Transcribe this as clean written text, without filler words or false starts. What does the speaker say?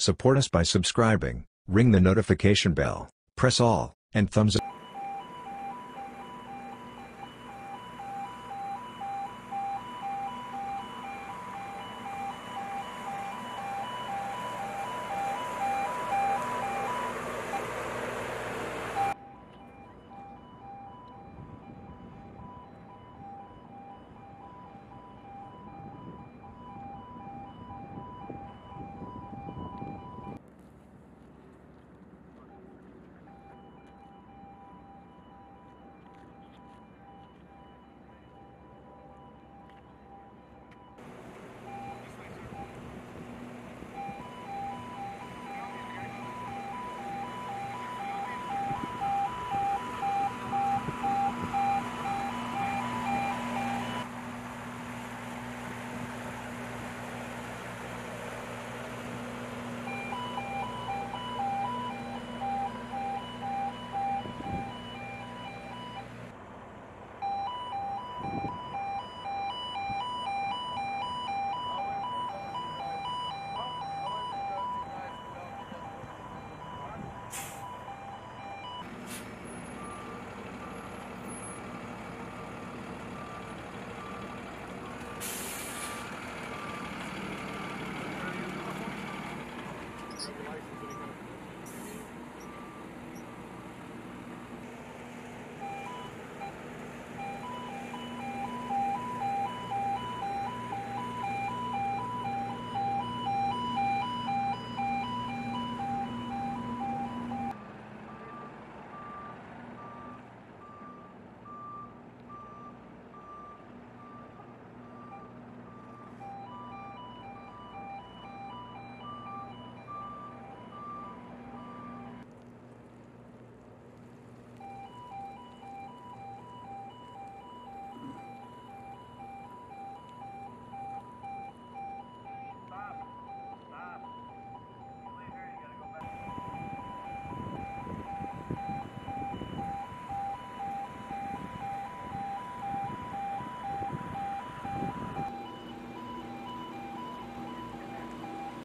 Support us by subscribing, ring the notification bell, press all, and thumbs up. Thank you.